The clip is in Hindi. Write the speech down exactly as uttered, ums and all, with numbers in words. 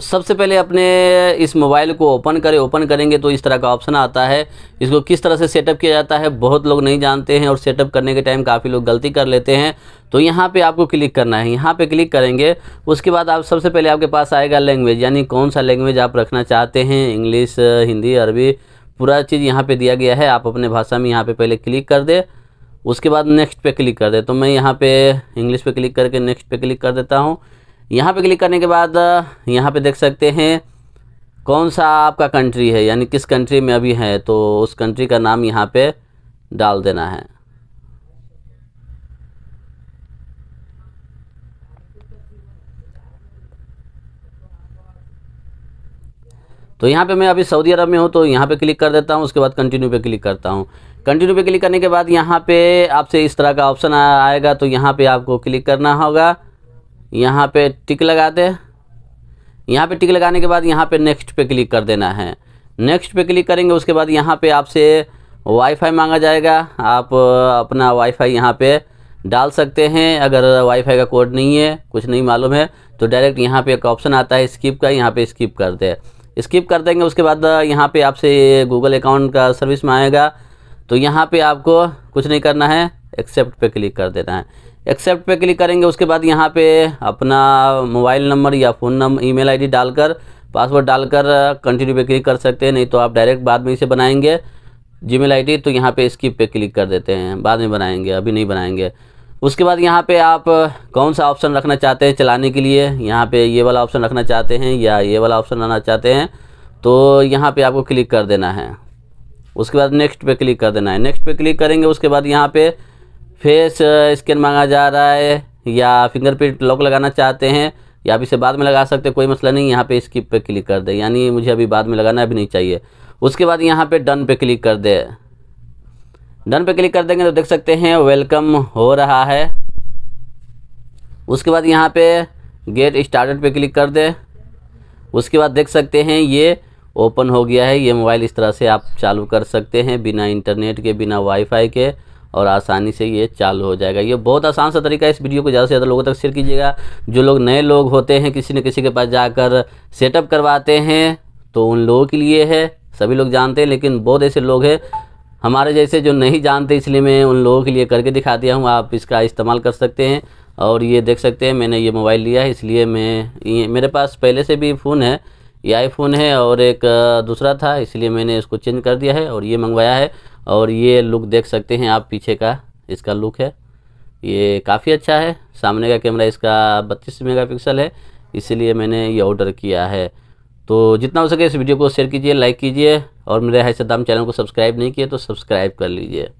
तो सबसे पहले अपने इस मोबाइल को ओपन करें। ओपन करेंगे तो इस तरह का ऑप्शन आता है। इसको किस तरह से सेटअप किया जाता है बहुत लोग नहीं जानते हैं और सेटअप करने के टाइम काफ़ी लोग गलती कर लेते हैं। तो यहाँ पे आपको क्लिक करना है, यहाँ पे क्लिक करेंगे। उसके बाद आप सबसे पहले आपके पास आएगा लैंग्वेज, यानी कौन सा लैंग्वेज आप रखना चाहते हैं, इंग्लिश, हिंदी, अरबी, पूरा चीज़ यहाँ पर दिया गया है। आप अपने भाषा में यहाँ पर पहले क्लिक कर दे, उसके बाद नेक्स्ट पे क्लिक कर दे। तो मैं यहाँ पे इंग्लिश पे क्लिक करके नेक्स्ट पे क्लिक कर देता हूँ। यहाँ पे क्लिक करने के बाद यहाँ पे देख सकते हैं कौन सा आपका कंट्री है, यानी किस कंट्री में अभी है, तो उस कंट्री का नाम यहाँ पे डाल देना है। तो यहाँ पे मैं अभी सऊदी अरब में हूँ तो यहाँ पे क्लिक कर देता हूँ। उसके बाद कंटिन्यू पे क्लिक करता हूँ। कंटिन्यू पे क्लिक करने के बाद यहाँ पे आपसे इस तरह का ऑप्शन आएगा, तो यहाँ पे आपको क्लिक करना होगा। यहाँ पे टिक लगा दे। यहाँ पे टिक लगाने के बाद यहाँ पे नेक्स्ट पे क्लिक कर देना है। नेक्स्ट पे क्लिक करेंगे उसके बाद यहाँ पे आपसे वाईफाई मांगा जाएगा। आप अपना वाईफाई यहाँ पे डाल सकते हैं। अगर वाईफाई का कोड नहीं है, कुछ नहीं मालूम है, तो डायरेक्ट यहाँ पे एक ऑप्शन आता है स्किप का, यहाँ पे स्किप कर दे। स्किप कर देंगे उसके बाद यहाँ पे आपसे गूगल अकाउंट का सर्विस में आएगा, तो यहाँ पे आपको कुछ नहीं करना है, एक्सेप्ट पे क्लिक कर देना है। एक्सेप्ट पे क्लिक करेंगे उसके बाद यहाँ पे अपना मोबाइल नंबर या फ़ोन नंबर, ईमेल आईडी डालकर, पासवर्ड डालकर कंटिन्यू पे क्लिक कर सकते हैं। नहीं तो आप डायरेक्ट बाद में इसे बनाएंगे जीमेल आईडी, तो यहाँ पे स्किप पे क्लिक कर देते हैं, बाद में बनाएंगे, अभी नहीं बनाएंगे। उसके बाद यहाँ पे आप कौन सा ऑप्शन रखना चाहते हैं चलाने के लिए, यहाँ पे ये वाला ऑप्शन रखना चाहते हैं या ये वाला ऑप्शन रखना चाहते हैं, तो यहाँ पे आपको क्लिक कर देना है। उसके बाद नेक्स्ट पे क्लिक कर देना है। नेक्स्ट पे क्लिक करेंगे उसके बाद यहाँ पे फेस स्कैन मांगा जा रहा है, या फिंगरप्रिंट लॉक लगाना चाहते हैं, या आप इसे बाद में लगा सकते हैं, कोई मसला नहीं। यहाँ पे स्किप पे क्लिक कर दे, यानी मुझे अभी बाद में लगाना अभी नहीं चाहिए। उसके बाद यहाँ पे डन पे क्लिक कर दे। डन पे क्लिक कर देंगे तो देख सकते हैं वेलकम हो रहा है। उसके बाद यहाँ पे गेट स्टार्टेड पे क्लिक कर दे। उसके बाद देख सकते हैं ये ओपन हो गया है। ये मोबाइल इस तरह से आप चालू कर सकते हैं बिना इंटरनेट के, बिना वाईफाई के, और आसानी से ये चालू हो जाएगा। ये बहुत आसान सा तरीका है। इस वीडियो को ज़्यादा से ज़्यादा लोगों तक शेयर कीजिएगा। जो लोग नए लोग होते हैं, किसी न किसी के पास जाकर सेटअप करवाते हैं, तो उन लोगों के लिए है। सभी लोग जानते हैं, लेकिन बहुत ऐसे लोग हैं हमारे जैसे जो नहीं जानते, इसलिए मैं उन लोगों के लिए करके दिखा दिया हूँ। आप इसका इस्तेमाल कर सकते हैं। और ये देख सकते हैं मैंने ये मोबाइल लिया है, इसलिए मैं, मेरे पास पहले से भी फ़ोन है, ये आईफोन है और एक दूसरा था, इसलिए मैंने इसको चेंज कर दिया है और ये मंगवाया है। और ये लुक देख सकते हैं आप, पीछे का इसका लुक है, ये काफ़ी अच्छा है। सामने का कैमरा इसका बत्तीस मेगापिक्सल है, इसलिए मैंने ये ऑर्डर किया है। तो जितना हो सके इस वीडियो को शेयर कीजिए, लाइक कीजिए, और मेरे है सद्दाम चैनल को सब्सक्राइब नहीं किए तो सब्सक्राइब कर लीजिए।